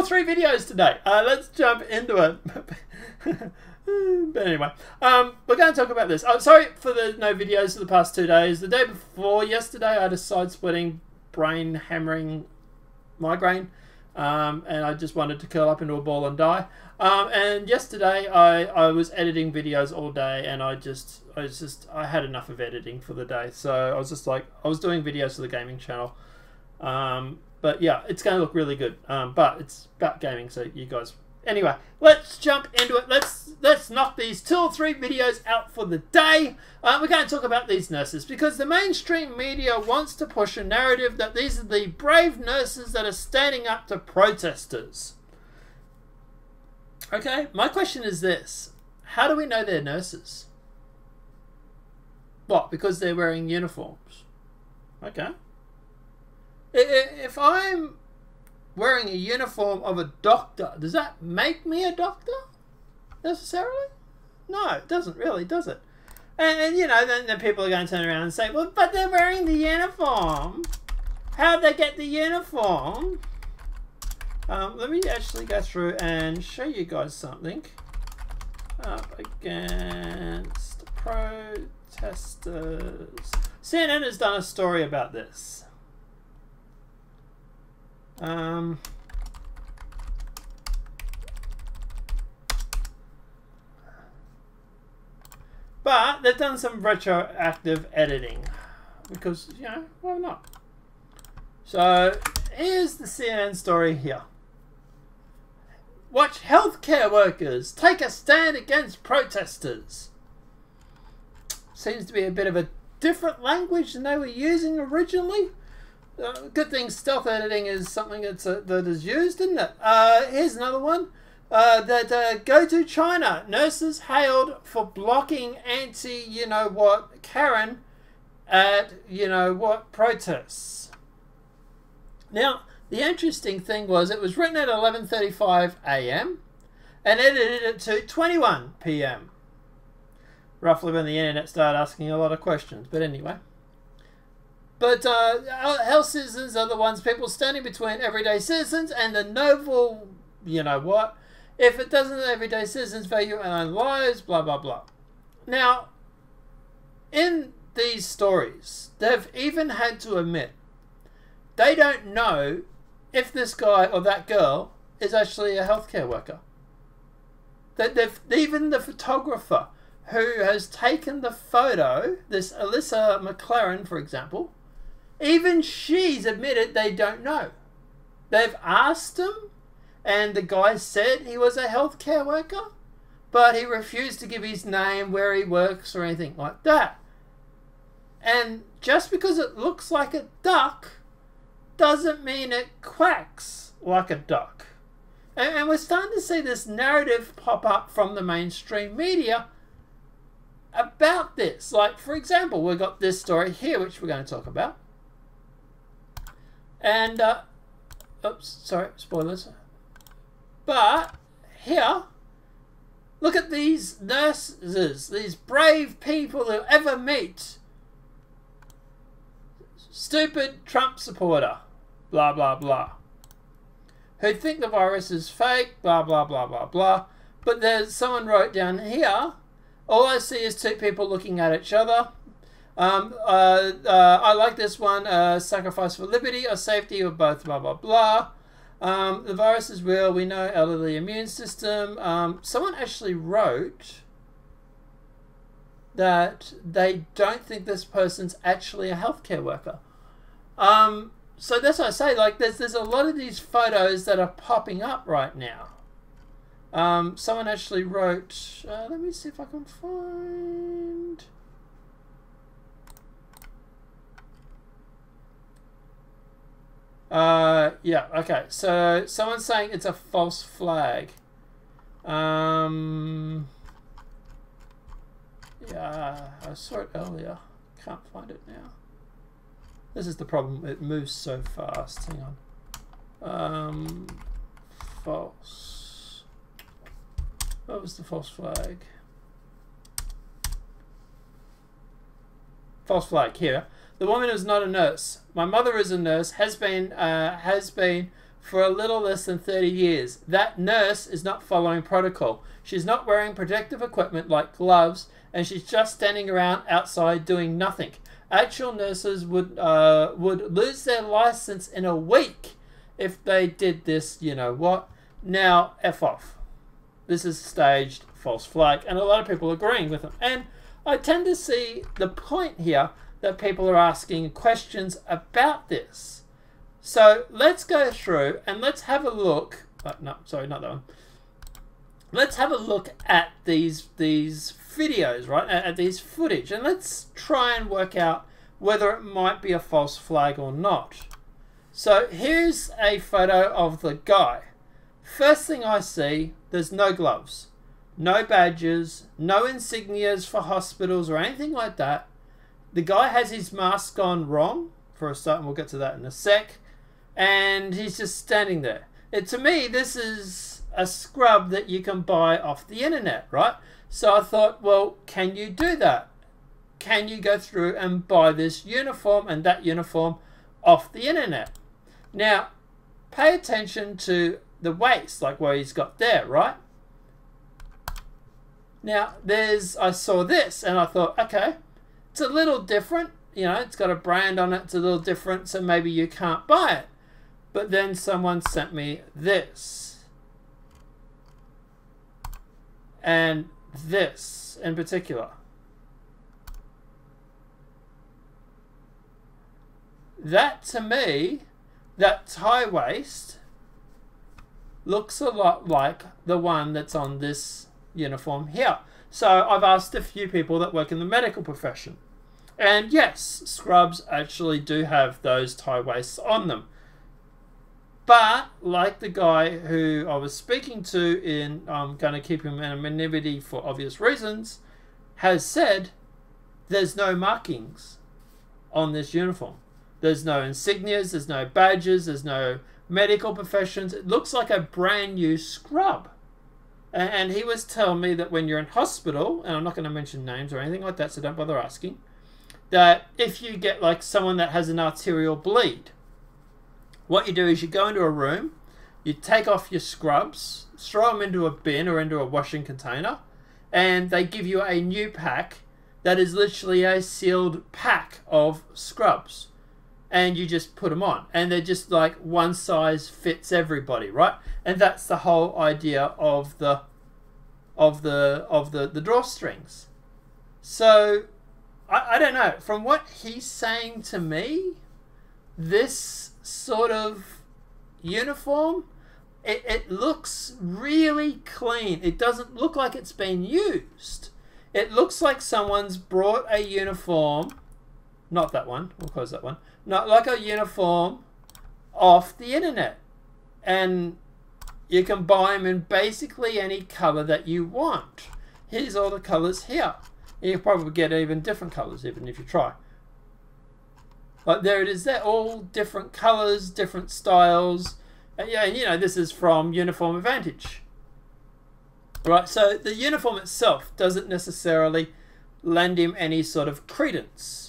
all three videos today. Let's jump into it. But anyway, we're going to talk about this. I'm sorry for the no videos for the past 2 days. The day before yesterday, I had a side-splitting, brain-hammering migraine, and I just wanted to curl up into a ball and die. And yesterday, I was editing videos all day, and I had enough of editing for the day. So I was just like, I was doing videos for the gaming channel. But yeah, it's going to look really good. But it's about gaming, so you guys... Anyway, let's jump into it. Let's knock these 2 or 3 videos out for the day. We're going to talk about these nurses because the mainstream media wants to push a narrative that these are the brave nurses that are standing up to protesters. Okay, my question is this. How do we know they're nurses? What, because they're wearing uniforms? Okay. If I'm... wearing a uniform of a doctor, does that make me a doctor necessarily? No, it doesn't really, does it? And you know, then the people are going to turn around and say, well, but they're wearing the uniform. How'd they get the uniform? Let me actually go through and show you guys something. Up against protesters. CNN has done a story about this. But they've done some retroactive editing because, you know, why not? So here's the CNN story here. Watch healthcare workers take a stand against protesters. Seems to be a bit of a different language than they were using originally. Good thing stealth editing is something that's that is used, isn't it? Here's another one. Go to China. Nurses hailed for blocking anti-you-know-what Karen at you-know-what protests. Now, the interesting thing was it was written at 11:35 a.m. and edited it to 21 p.m. Roughly when the internet started asking a lot of questions, but anyway. But health citizens are the ones, people standing between everyday citizens and the noble, you know what, if it doesn't everyday citizens value our own lives, blah, blah, blah. Now, in these stories, they've even had to admit they don't know if this guy or that girl is actually a healthcare worker. That even the photographer who has taken the photo, this Alyssa McLaren, for example, even she's admitted they don't know. They've asked him, and the guy said he was a healthcare worker, but he refused to give his name, where he works, or anything like that. And just because it looks like a duck doesn't mean it quacks like a duck. And we're starting to see this narrative pop up from the mainstream media about this. Like, for example, we've got this story here, which we're going to talk about. And, oops, sorry, spoilers. But here, look at these nurses, these brave people who ever meet. Stupid Trump supporter, blah, blah, blah. Who think the virus is fake, blah, blah, blah, blah, blah. But there's someone wrote down here, all I see is 2 people looking at each other. I like this one. Sacrifice for liberty or safety or both, blah, blah, blah. The virus is real. We know elderly immune system. Someone actually wrote that they don't think this person's actually a healthcare worker. So that's what I say. Like, there's a lot of these photos that are popping up right now. Someone actually wrote, let me see if I can find... yeah, okay, so someone's saying it's a false flag. Yeah, I saw it earlier. Can't find it now. This is the problem, it moves so fast. Hang on. False. What was the false flag? False flag here. The woman is not a nurse. My mother is a nurse. Has been for a little less than 30 years. That nurse is not following protocol. She's not wearing protective equipment like gloves, and she's just standing around outside doing nothing. Actual nurses would lose their license in a week if they did this, you know what. Now, F off. This is staged false flag, and a lot of people agreeing with them. And I tend to see the point here that people are asking questions about this. So let's go through and let's have a look. Oh, no, sorry, not that one. Let's have a look at these videos, right? At these footage, and let's try and work out whether it might be a false flag or not. So here's a photo of the guy. First thing I see, there's no gloves, no badges, no insignias for hospitals or anything like that. The guy has his mask on wrong for a start, and we'll get to that in a sec. And he's just standing there. To me, this is a scrub that you can buy off the internet, right? So I thought, well, can you do that? Can you go through and buy this uniform and that uniform off the internet? Now, pay attention to the waist, like where he's got there, right? Now, I saw this and I thought, okay, it's a little different, you know, it's got a brand on it, it's a little different, so maybe you can't buy it. But then someone sent me this. And this in particular. That to me, that tie waist, looks a lot like the one that's on this uniform here. So I've asked a few people that work in the medical profession. And yes, scrubs actually do have those tie waists on them. But like the guy who I was speaking to, I'm going to keep him in anonymity for obvious reasons, has said there's no markings on this uniform. There's no insignias, there's no badges, there's no medical professions. It looks like a brand new scrub. And he was telling me that when you're in hospital, and I'm not going to mention names or anything like that, so don't bother asking, that if you get like someone that has an arterial bleed, what you do is you go into a room, you take off your scrubs, throw them into a bin or into a washing container, and they give you a new pack that is literally a sealed pack of scrubs. And you just put them on, and they're just like one size fits everybody, right? And that's the whole idea of the drawstrings. So I don't know. From what he's saying to me, this sort of uniform, it looks really clean. It doesn't look like it's been used. It looks like someone's brought a uniform. Not that one, we'll close that one. Not like a uniform off the internet. And you can buy them in basically any color that you want. Here's all the colors here. You'll probably get even different colors, even if you try. But there it is, they're all different colors, different styles. And yeah, you know, this is from Uniform Advantage. Right, so the uniform itself doesn't necessarily lend him any sort of credence.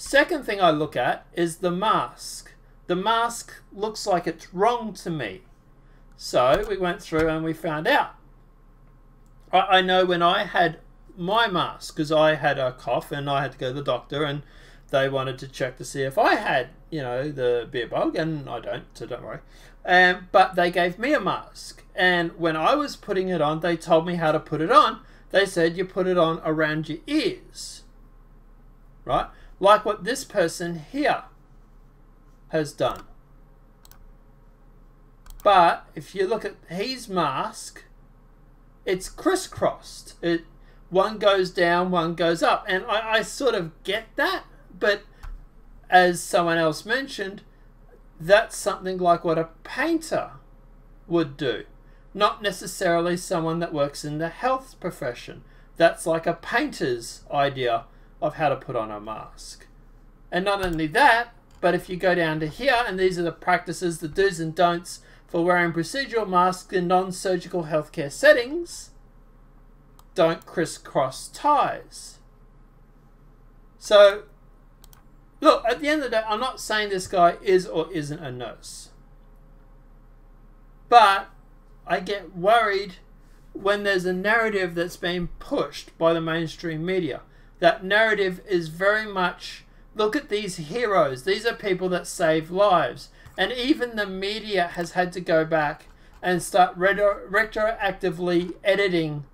Second thing I look at is the mask. The mask looks like it's wrong to me. So we went through and we found out. I know when I had my mask, because I had a cough and I had to go to the doctor and they wanted to check to see if I had, you know, the beer bug, and I don't, so don't worry. But they gave me a mask. And when I was putting it on, they told me how to put it on. They said you put it on around your ears, right? Like what this person here has done. But if you look at his mask, it's crisscrossed. One goes down, one goes up. And I sort of get that, but as someone else mentioned, that's something like what a painter would do. Not necessarily someone that works in the health profession. That's like a painter's idea of how to put on a mask. And not only that, but if you go down to here, and these are the practices, the do's and don'ts for wearing procedural masks in non-surgical healthcare settings, don't crisscross ties. So, look, at the end of the day, I'm not saying this guy is or isn't a nurse. But I get worried when there's a narrative that's being pushed by the mainstream media. That narrative is very much, look at these heroes. These are people that save lives. And even the media has had to go back and start retroactively editing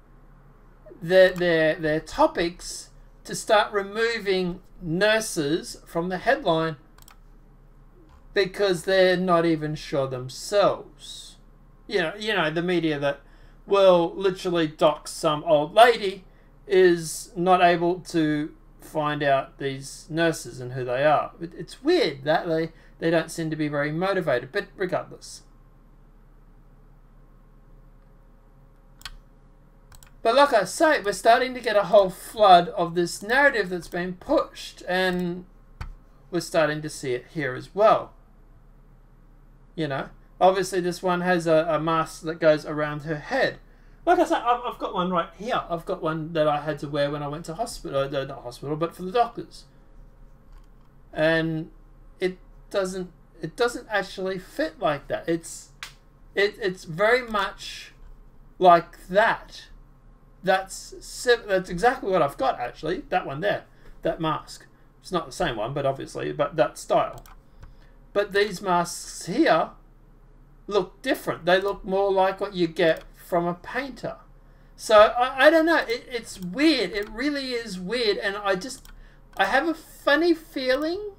their topics to start removing nurses from the headline because they're not even sure themselves. You know, the media that will literally dox some old lady is not able to find out these nurses and who they are. It's weird that they don't seem to be very motivated, but regardless. But like I say, we're starting to get a whole flood of this narrative that's been pushed, and we're starting to see it here as well. You know, obviously this one has a mask that goes around her head. Like I say, I've got one right here. I've got one that I had to wear when I went to hospital, not hospital, but for the doctors. And it doesn't actually fit like that. It's very much like that. That's exactly what I've got, actually. That one there, that mask. It's not the same one, but obviously, but that style. But these masks here look different. They look more like what you get from a painter. So I don't know. It's weird. It really is weird. And I have a funny feeling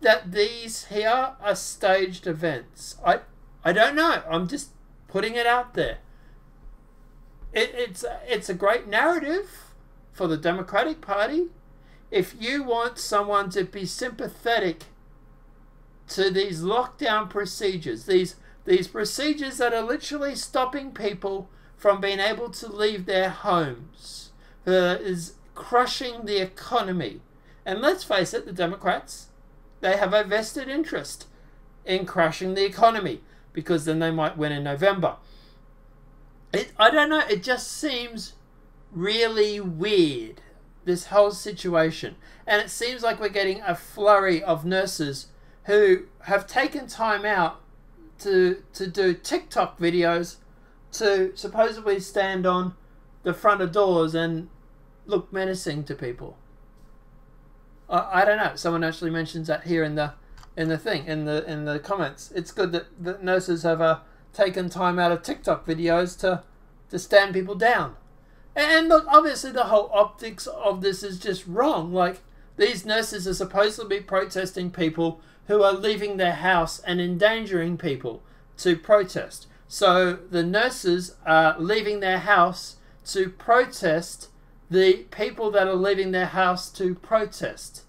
that these here are staged events. I don't know. I'm just putting it out there. It's a great narrative for the Democratic Party. If you want someone to be sympathetic to these lockdown procedures, these procedures that are literally stopping people from being able to leave their homes, is crushing the economy. And let's face it, the Democrats, they have a vested interest in crushing the economy because then they might win in November. I don't know, it just seems really weird, this whole situation. And it seems like we're getting a flurry of nurses who have taken time out to do TikTok videos to supposedly stand on the front of doors and look menacing to people. I don't know, someone actually mentions that here in the thing, in the comments. It's good that the nurses have taken time out of TikTok videos to stand people down. And look, obviously the whole optics of this is just wrong. Like, these nurses are supposedly protesting people who are leaving their house and endangering people to protest. So the nurses are leaving their house to protest the people that are leaving their house to protest.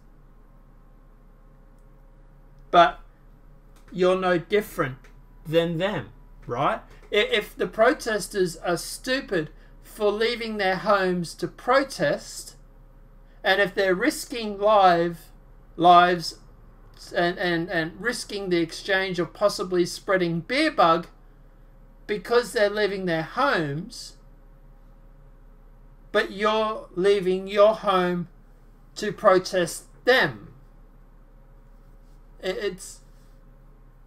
But you're no different than them. Right? If the protesters are stupid for leaving their homes to protest, and if they're risking lives and risking the exchange of possibly spreading beer bug because they're leaving their homes, but you're leaving your home to protest them.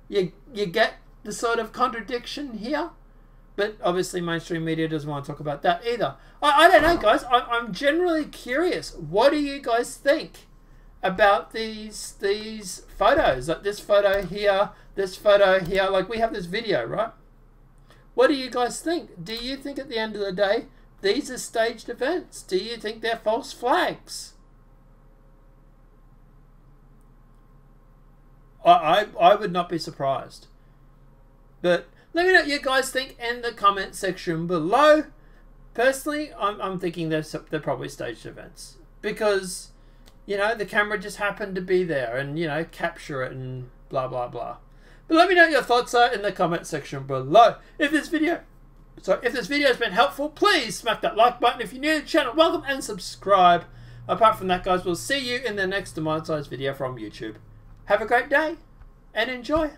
You get the sort of contradiction here, but obviously mainstream media doesn't want to talk about that either. I don't know, guys. I'm generally curious. What do you guys think about these photos? Like this photo here, like we have this video, right? What do you guys think? Do you think at the end of the day, these are staged events? Do you think they're false flags? I would not be surprised. But let me know what you guys think in the comment section below. Personally, I'm thinking they're probably staged events. Because, you know, the camera just happened to be there and, you know, capture it and blah, blah, blah. But let me know what your thoughts are in the comment section below. If this video has been helpful, please smack that like button. If you're new to the channel, welcome and subscribe. Apart from that, guys, we'll see you in the next demonetized video from YouTube. Have a great day and enjoy.